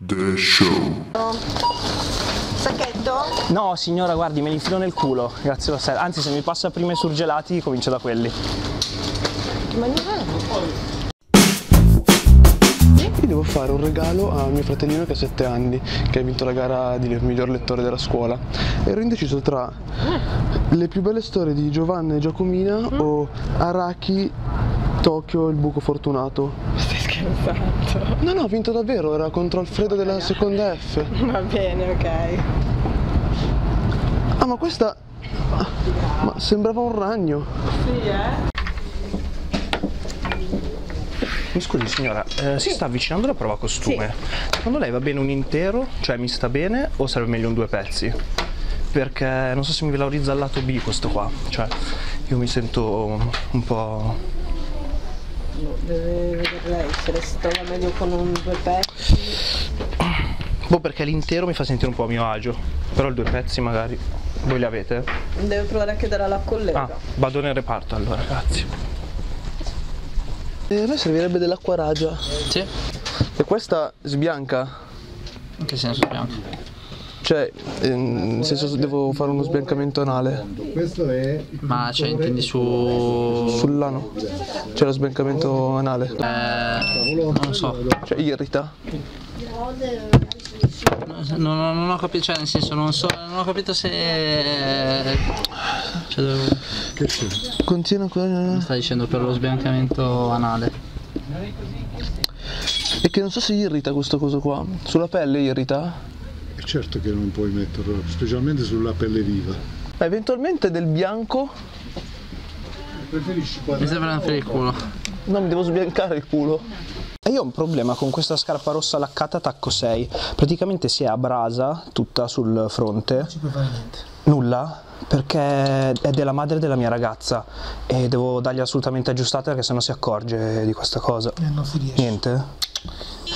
The Show. Sacchetto? No signora, guardi, me li infilo nel culo, grazie lo sai. Anzi, se mi passa prima i surgelati comincio da quelli. Ma non è? Devo fare un regalo a mio fratellino che ha 7 anni, che ha vinto la gara di miglior lettore della scuola. Ero indeciso tra Le più belle storie di Giovanna e Giacomina o Araki, Tokyo, il buco fortunato. Stai scherzando? No, no, ha vinto davvero, era contro Alfredo della seconda F. Va bene, ok. Ah, ma questa... ma sembrava un ragno. Sì, eh? Mi scusi signora, si sta avvicinando la prova costume. Sì. Secondo lei va bene un intero, cioè mi sta bene, o sarebbe meglio un 2 pezzi? Perché non so se mi valorizza al lato B questo qua, cioè io mi sento un po'... No, deve vedere lei se le sto meglio con un 2 pezzi. Boh, perché l'intero mi fa sentire un po' a mio agio, però il 2 pezzi magari, voi li avete? Devo provare a chiedere alla collega. Ah, vado nel reparto allora, grazie. A me servirebbe dell'acqua ragia. Sì. E questa sbianca? In che senso sbianca? Cioè, nel senso devo fare uno sbiancamento anale. Questo è... Ma cioè intendi su... Sull'ano. Cioè lo sbiancamento anale. Non so. Cioè irrita? Non ho capito, cioè nel senso non so, non ho capito se... Cioè devo... Continua ancora. Mi sta dicendo per lo sbiancamento anale. E che non so se irrita questo coso qua. Sulla pelle irrita? Certo che non puoi metterlo, specialmente sulla pelle viva. Ma eventualmente del bianco. Preferisci quadrato? Mi sembra anche il culo. No, mi devo sbiancare il culo. E io ho un problema con questa scarpa rossa laccata tacco 6. Praticamente si è a brasa tutta sul fronte. Non ci puoi fare niente. Nulla? Perché è della madre della mia ragazza e devo dargli assolutamente aggiustata perché sennò si accorge di questa cosa. Non si riesce. Niente?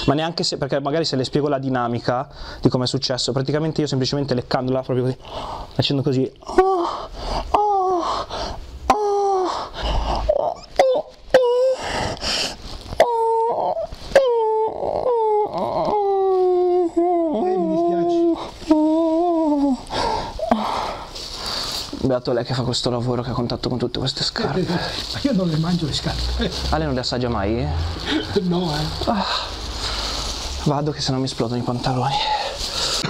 Ma neanche se, perché magari se le spiego la dinamica di come è successo, praticamente io semplicemente leccandola proprio così, facendo così. Beato lei che fa questo lavoro, che ha contatto con tutte queste scarpe. Ma io non le mangio le scarpe. Ah, lei non le assaggia mai? No, eh. Ah, vado che sennò mi esplodono i pantaloni.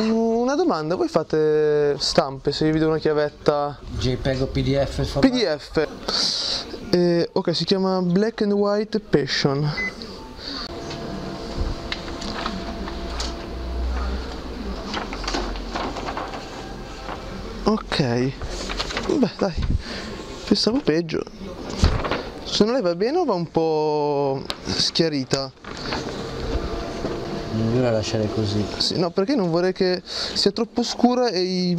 Una domanda, voi fate stampe, se vi do una chiavetta... JPEG o PDF? PDF. Ok, si chiama Black and White Passion. Ok. Beh dai, pensavo peggio. Se non lei va bene o va un po' schiarita? Migliore lasciare così. Sì, no, perché non vorrei che sia troppo scura e i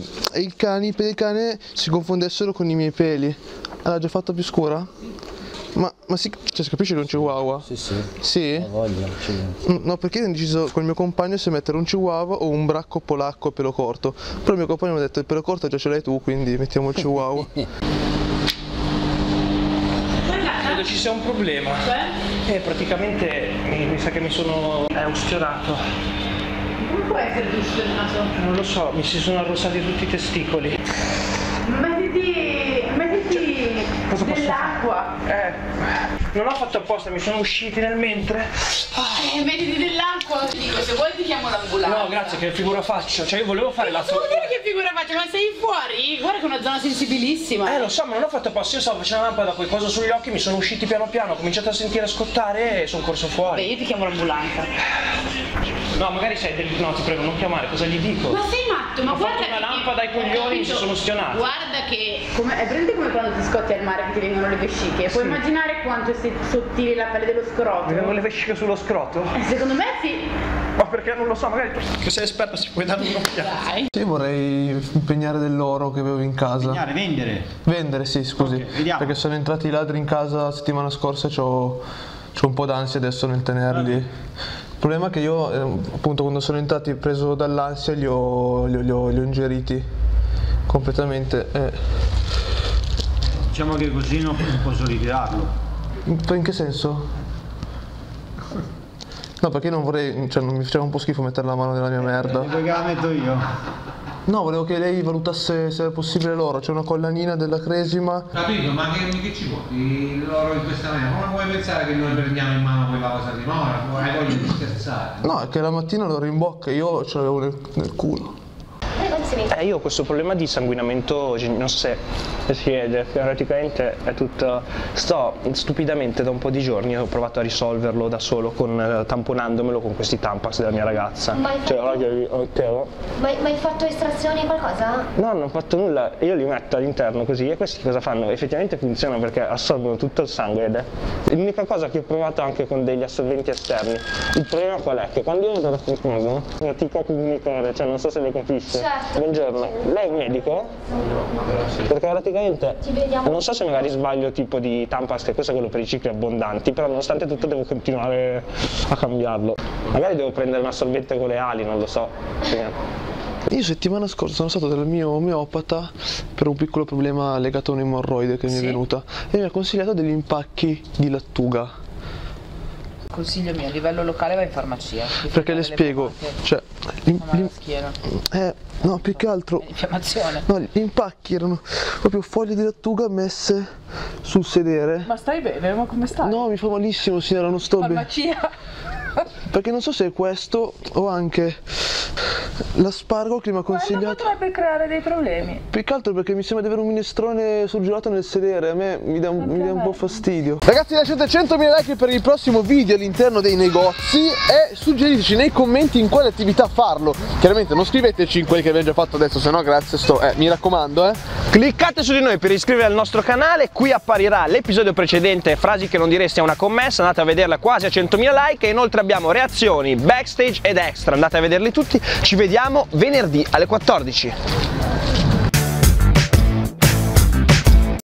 peli del cane si confondessero con i miei peli. L'ha già fatta più scura? Ma si, cioè, si capisce che è un chihuahua? Sì, sì. Sì? Ho voglia, no, perché io ho deciso con il mio compagno se mettere un chihuahua o un bracco polacco a pelo corto. Però il mio compagno mi ha detto il pelo corto già ce l'hai tu, quindi mettiamo il chihuahua. Credo ci sia un problema. Cioè? Praticamente mi sa che mi sono... è un sfiorato. Come può essere un sfiorato? Non lo so, mi si sono arrossati tutti i testicoli. Dell'acqua. Non l'ho fatto apposta, mi sono usciti nel mentre. Mettiti dell'acqua. Ti dico, se vuoi ti chiamo l'ambulanza. No, grazie, che figura faccio. Cioè io volevo fare la tua... Non vuol dire che figura faccio, ma sei fuori? Guarda che è una zona sensibilissima. Lo so, ma non l'ho fatto apposta. Io stavo facendo la lampada, quel coso sugli occhi, mi sono usciti piano piano, ho cominciato a sentire scottare e sono corso fuori. Beh, io ti chiamo l'ambulanza. No, magari sei del... No, ti prego, non chiamare, cosa gli dico? Ma sei matto, ma ho guarda... Ho fatto una lampada ai coglioni e ci sono stionato. Guarda che... È presente come quando ti scotti al mare che ti vengono le vesciche? Puoi immaginare quanto è sottile la pelle dello scroto? Mi vengono le vesciche sullo scroto? Secondo me sì. Ma perché non lo so, magari tu sei esperto, si puoi darmi un'occhiata. Dai. Sì, vorrei impegnare dell'oro che avevo in casa. Impegnare, vendere? Vendere, sì, scusi. Okay, vediamo. Perché sono entrati i ladri in casa la settimana scorsa e c'ho un po' d'ansia adesso nel tenerli. Il problema è che io, appunto, quando sono entrati preso dall'ansia, li ho ingeriti completamente. Diciamo che così non posso ritirarlo. In che senso? No, perché non vorrei, cioè mi faceva un po' schifo mettere la mano nella mia merda. Perché la metto io? No, volevo che lei valutasse se è possibile l'oro, c'è una collanina della Cresima. Capito, ma che ci vuoi? L'oro in questa maniera, come vuoi pensare che noi prendiamo in mano quella cosa di mora? Hai voglia di scherzare? No, è che la mattina l'oro in bocca, io ce l'avevo nel culo. Io ho questo problema di sanguinamento, non so se si vede, praticamente è tutto... Sto stupidamente da un po' di giorni, ho provato a risolverlo da solo tamponandomelo con questi Tampax della mia ragazza. Ma hai fatto, fatto estrazioni o qualcosa? No, non ho fatto nulla, io li metto all'interno così e questi cosa fanno? Effettivamente funzionano perché assorbono tutto il sangue ed è l'unica cosa che ho provato anche con degli assorbenti esterni. Il problema qual è? Che quando io vado a qualcosa, fatica a comunicare, cioè non so se le capisce. Certo. Buongiorno, lei è un medico? Perché praticamente, non so se magari sbaglio tipo di Tampax, che questo è quello per i cicli abbondanti, però nonostante tutto devo continuare a cambiarlo. Magari devo prendere una sorbetta con le ali, non lo so. Io settimana scorsa sono stato dal mio omeopata per un piccolo problema legato a un'emorroide che mi è venuta e mi ha consigliato degli impacchi di lattuga. Consiglio mio, a livello locale vai in farmacia. Perché le spiego, cioè... la schiena. No, più che altro... L'infiammazione. No, gli impacchi erano proprio foglie di lattuga messe sul sedere. Ma stai bene? Ma come stai? No, mi fa malissimo, signora, non sto bene. Farmacia! Perché non so se è questo o anche l'aspargo che mi ha consigliato. Quello potrebbe creare dei problemi. Più che altro perché mi sembra di avere un minestrone surgelato nel sedere, a me mi dà un po' fastidio. Ragazzi, lasciate 100.000 like per il prossimo video all'interno dei negozi e suggeriteci nei commenti in quale attività farlo. Chiaramente non scriveteci in quelli che abbiamo già fatto adesso, se no grazie, mi raccomando. Cliccate su di noi per iscrivervi al nostro canale, qui apparirà l'episodio precedente, frasi che non diresti a una commessa, andate a vederla quasi a 100.000 like e inoltre abbiamo reazioni, backstage ed extra, andate a vederli tutti, ci vediamo venerdì alle 14.